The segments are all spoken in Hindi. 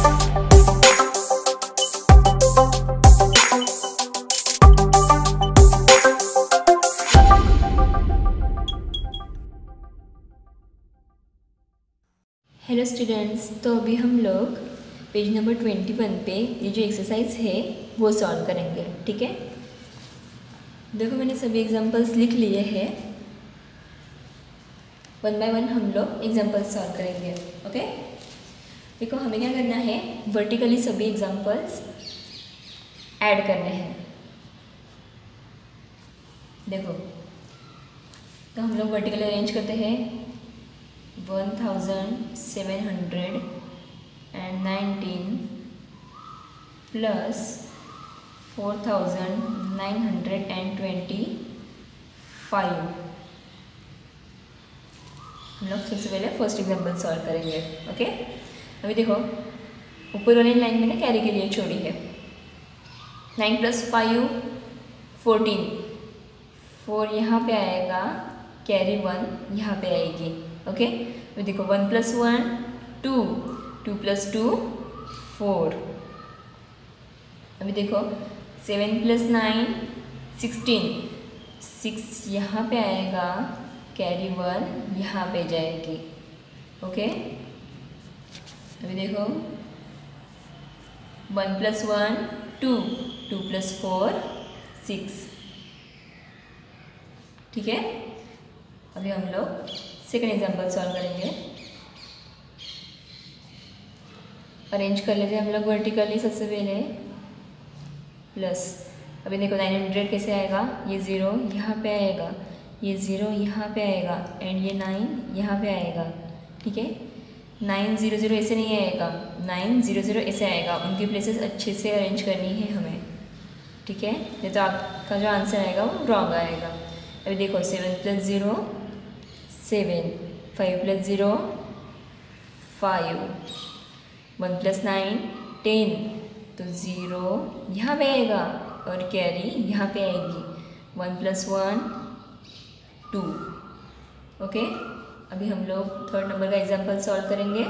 हेलो स्टूडेंट्स, तो अभी हम लोग पेज नंबर 21 पे ये जो एक्सरसाइज है वो सॉल्व करेंगे। ठीक है, देखो मैंने सभी एग्जांपल्स लिख लिए हैं। वन बाय वन हम लोग एग्जांपल्स सॉल्व करेंगे। ओके, देखो हमें क्या करना है, वर्टिकली सभी एग्जांपल्स ऐड करने हैं। देखो तो हम लोग वर्टिकली अरेंज करते हैं 1719 प्लस 4925। हम लोग सबसे पहले फर्स्ट एग्जाम्पल सॉल्व करेंगे। ओके, अभी देखो ऊपर वाली लाइन मैंने कैरी के लिए छोड़ी है। 9 + 5 = 14। 4 यहाँ पे आएगा, कैरी 1 यहाँ पे आएगी। ओके, तो देखो 1 + 1 2, 2 + 2 4। अभी देखो 7 + 9 16। 6 यहाँ पे आएगा, कैरी 1 यहाँ पे जाएगी। ओके, अभी देखो 1 + 1 2, 2 + 4 6। ठीक है, अभी हम लोग सेकेंड एग्जाम्पल सॉल्व करेंगे। अरेंज कर लेते हैं हम लोग वर्टिकली सबसे पहले प्लस। अभी देखो 900 कैसे आएगा, ये 0 यहाँ पे आएगा, ये 0 यहाँ पे आएगा एंड ये 9 यहाँ पे आएगा। ठीक है, 900 ऐसे नहीं आएगा, 900 ऐसे आएगा। उनकी प्लेसेस अच्छे से अरेंज करनी है हमें। ठीक है, नहीं तो आपका जो आंसर आएगा वो रॉन्ग आएगा। अभी देखो 7 + 0 7, 5 + 0 5, 1 + 9 10, तो 0 यहाँ पे आएगा और कैरी यहाँ पे आएगी। 1 + 1 2। ओके, अभी हम लोग थर्ड नंबर का एग्जाम्पल सॉल्व करेंगे।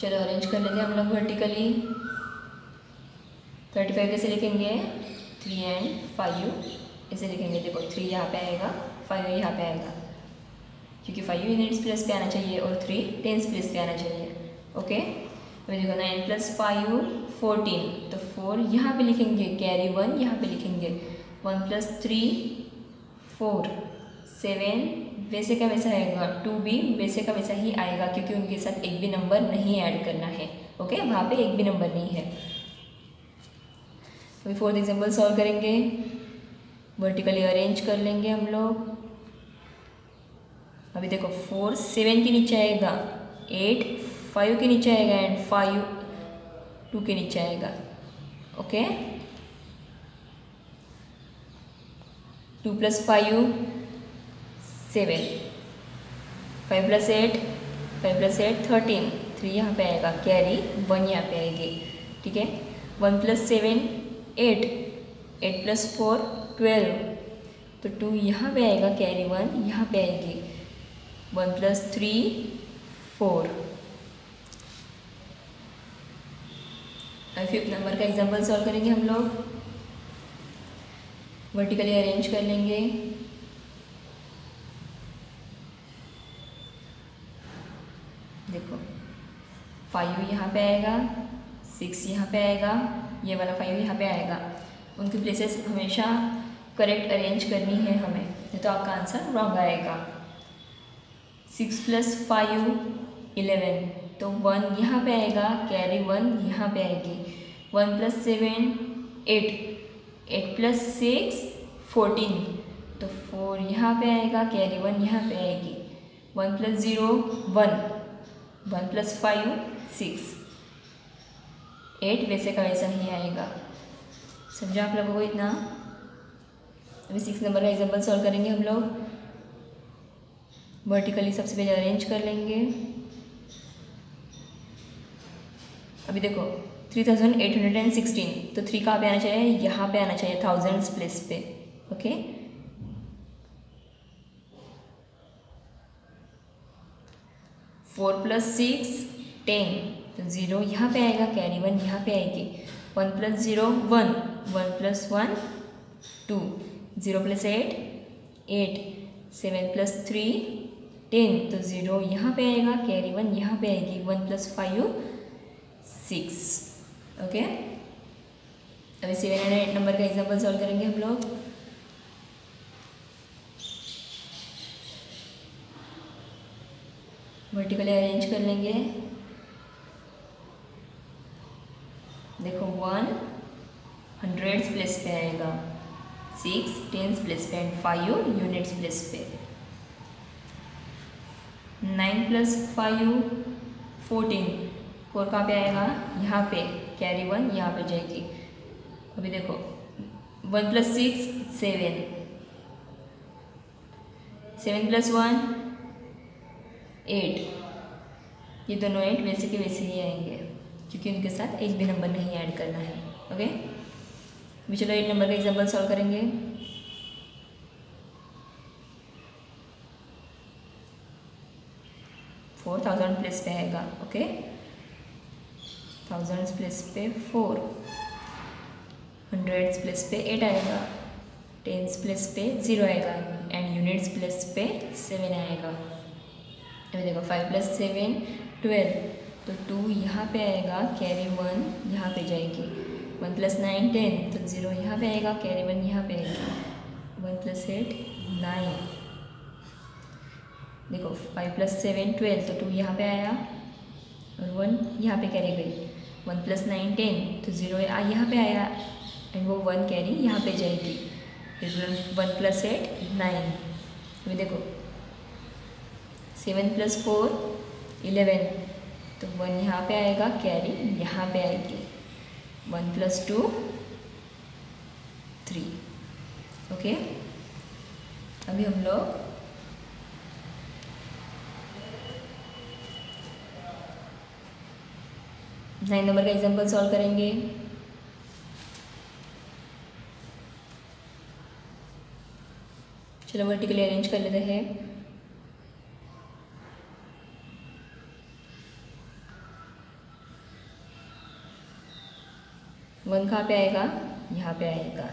चलो अरेंज कर लेंगे हम लोग वर्टिकली। 35 कैसे लिखेंगे, 3 एंड 5 ऐसे लिखेंगे। देखो 3 यहाँ पे आएगा, 5 यहाँ पे आएगा, क्योंकि 5 यूनिट्स प्लेस पे आना चाहिए और 3 टेंस प्लेस पे आना चाहिए। ओके, अभी देखो 9 + 5 = 14, तो 4 यहाँ पे लिखेंगे, कैरी 1 यहाँ पे लिखेंगे। 1 + 3 4, 7 वैसे का वैसा आएगा, 2 भी वैसे का वैसा ही आएगा, क्योंकि उनके साथ एक भी नंबर नहीं ऐड करना है। ओके, वहाँ पे एक भी नंबर नहीं है। अभी फोर्थ एग्जाम्पल सॉल्व करेंगे। वर्टिकली अरेंज कर लेंगे हम लोग। अभी देखो 4 7 के नीचे आएगा, 8 5 के नीचे आएगा एंड 5 2 के नीचे आएगा। ओके, 2 + 5 7, 5 + 8 13, 3 यहाँ पे आएगा, कैरी 1 यहाँ पे आएगी। ठीक है, 1 + 7 8, 8 + 4 12, तो 2 यहाँ पे आएगा, कैरी 1 यहाँ पे आएगी। 1 + 3 4। फिफ्थ नंबर का एग्जाम्पल सॉल्व करेंगे हम लोग। वर्टिकली अरेंज कर लेंगे। देखो 5 यहाँ पे आएगा, 6 यहाँ पे आएगा, ये वाला 5 यहाँ पे आएगा। उनकी प्लेसेस हमेशा करेक्ट अरेंज करनी है हमें, नहीं तो आपका आंसर रॉन्ग आएगा। 6 + 5 = 11, तो 1 यहाँ पे आएगा, कैरी 1 यहाँ पे आएगी। 1 + 7 8, 8 + 6 14, तो 4 यहाँ पे आएगा, कैरी 1 यहाँ पे आएगी। 1 + 0 1, 1 + 5 6, 8 वैसे का वैसा ही आएगा। समझा आप लोगों को इतना। अभी 6 नंबर का एग्जाम्पल सॉल्व करेंगे हम लोग। वर्टिकली सबसे पहले अरेंज कर लेंगे। अभी देखो 3816, तो 3 कहाँ पे आना चाहिए, यहाँ पे आना चाहिए, थाउजेंड्स प्लेस पे। ओके, फोर प्लस सिक्स 10, तो ज़ीरो यहाँ पे आएगा, कैरी वन यहाँ पे आएगी, one plus zero one, one plus one two, zero plus eight eight, seven plus three ten, तो ज़ीरो यहाँ पे आएगा, कैरी वन यहाँ पे आएगी, one plus five six. Okay, अभी 7 और 8 नंबर का एग्जाम्पल सॉल्व करेंगे हम लोग। वर्टिकली अरेंज कर लेंगे। देखो 1 हंड्रेड्स प्लेस पे आएगा, 6 टेंस प्लेस पे एंड 5 यूनिट्स प्लेस पे। 9 प्लस 5 14, 4 कहाँ पे आएगा, यहाँ पे, कैरी 1 यहाँ पे जाएगी। अभी देखो 1 प्लस 6 7, 7 प्लस 1 8, ये दोनों 8 वैसे के वैसे ही आएंगे क्योंकि उनके साथ एक भी नंबर नहीं ऐड करना है। ओके, अभी चलो 8 नंबर का एग्जाम्पल सॉल्व करेंगे। फोर थाउजेंड प्लेस पे आएगा। ओके, थाउजेंड्स प्लेस पे 4, हंड्रेड्स प्लेस पे 8 आएगा, टेंस प्लेस पे 0 आएगा एंड यूनिट्स प्लेस पे 7 आएगा। अभी देखो 5 प्लस 7 12, तो 2 यहाँ पे आएगा, कैरी 1 यहाँ पे जाएगी। 1 प्लस 9 10, तो 0 यहाँ पे आएगा, कैरी 1 यहाँ पे आएगी। 1 प्लस 8 9, देखो 5 प्लस 7 12, तो 2 यहाँ पे आया और 1 यहाँ पे कैरी गई। 1 प्लस 9 10, तो 0 यहाँ पे आया एंड वो 1 कैरी यहाँ पे जाएगी। 1 प्लस 8 9। अभी देखो 7 प्लस 4 11, तो 1 यहाँ पे आएगा, कैरी यहाँ पे आएगी। 1 प्लस 2 3। ओके, अभी हम लोग नाइन नंबर का एग्जाम्पल सॉल्व करेंगे। 9 वर्टिकली अरेंज कर लेते हैं। वन कहाँ पे आएगा, यहाँ पे आएगा।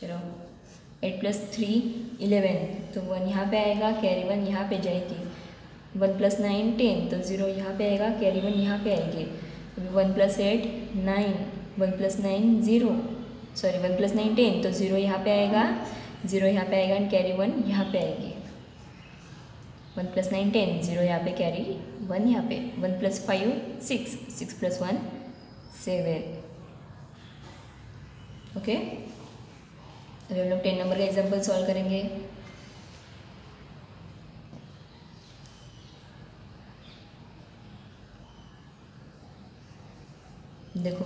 चलो 8 प्लस 3 11, तो 1 यहाँ पे आएगा, कैरी 1 यहाँ पे जाएगी। 1 प्लस 9 10, तो 0 यहाँ पे आएगा, कैरी 1 यहाँ पे आएगी। अभी 1 प्लस 8 9, 1 प्लस 9 10, तो 0 यहाँ पे आएगा, 0 यहाँ पे आएगा एंड कैरी 1 यहाँ पे आएगी। 1 प्लस 9 10, 0 यहाँ पे, कैरी 1 यहाँ पे। 1 प्लस 5 6, 6 प्लस 1 7। ओके, अभी हम लोग 10 नंबर का एग्जाम्पल सॉल्व करेंगे।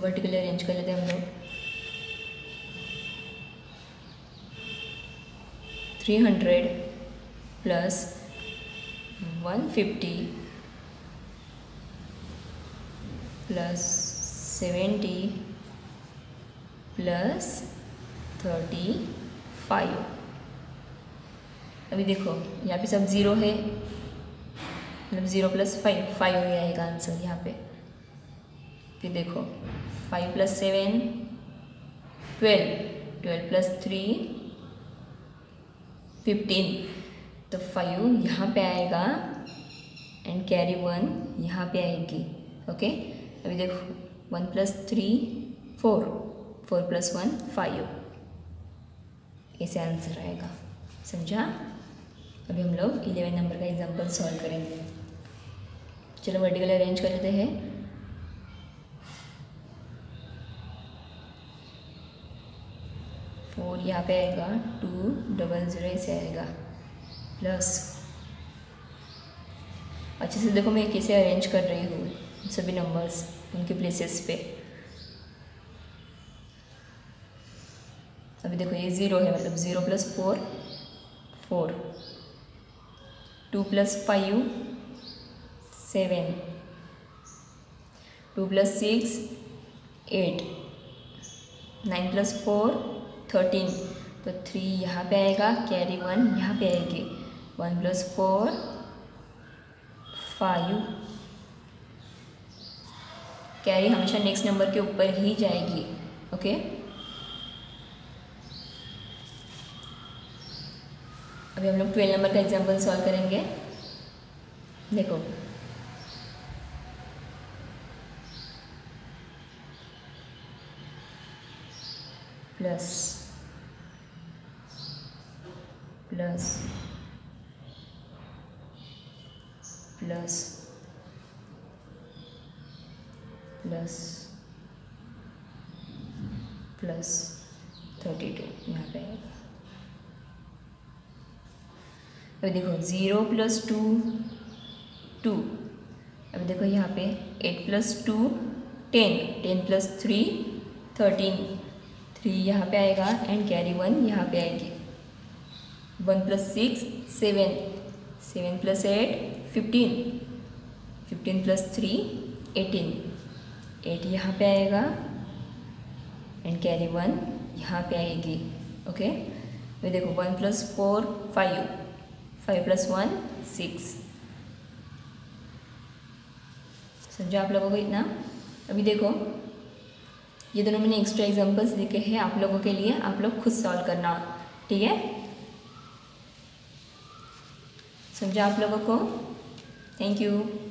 वर्टिकली अरेंज कर लेते हैं हम लोग। 300 + 150 + 70 + 35। अभी देखो यहाँ पे सब 0 है, मतलब 0 + 5 5 ही आएगा आंसर यहाँ पे। फिर देखो 5 + 7 12, 12 + 3 15, तो 5 यहाँ पे आएगा एंड कैरी 1 यहाँ पे आएगी। ओके, अभी देखो 1 प्लस 3 4, 4 प्लस 1 5, ऐसे आंसर आएगा। समझा? अभी हम लोग 11 नंबर का एग्जाम्पल सॉल्व करेंगे। चलो वर्टिकल अरेंज कर लेते हैं। 4 यहाँ पे आएगा, 2 0 0 ऐसे आएगा, प्लस। अच्छे से देखो मैं कैसे अरेंज कर रही हूँ सभी नंबर्स उनके प्लेसेस पे। अभी देखो ये 0 है, मतलब 0 + 4 4, 2 + 5 7, 2 + 6 8, 9 + 4 13, तो 3 यहाँ पे आएगा, कैरी 1 यहाँ पे आएगी, 1 + 4 5, कैरी हमेशा नेक्स्ट नंबर के ऊपर ही जाएगी। ओके, अभी हम लोग 12 नंबर का एग्जाम्पल सॉल्व करेंगे। देखो, प्लस 32 यहाँ पे आएगा। अभी देखो 0 + 2 2, अभी देखो यहाँ पे 8 + 2 10, 10 + 3 13, 3 यहाँ पे आएगा एंड कैरी 1 यहाँ पे आएगी, 1 + 6 7, 7 + 8 15, 15 + 3 18, 8 यहाँ पे आएगा एंड कैरी 1 यहाँ पे आएगी। ओके, अभी देखो 1 + 4 5, 5 + 1 6, समझा आप लोगों को इतना। अभी देखो ये दोनों मैंने एक्स्ट्रा एग्जांपल्स लिखे हैं आप लोगों के लिए, आप लोग खुद सॉल्व करना, ठीक है, समझा आप लोगों को। Thank you.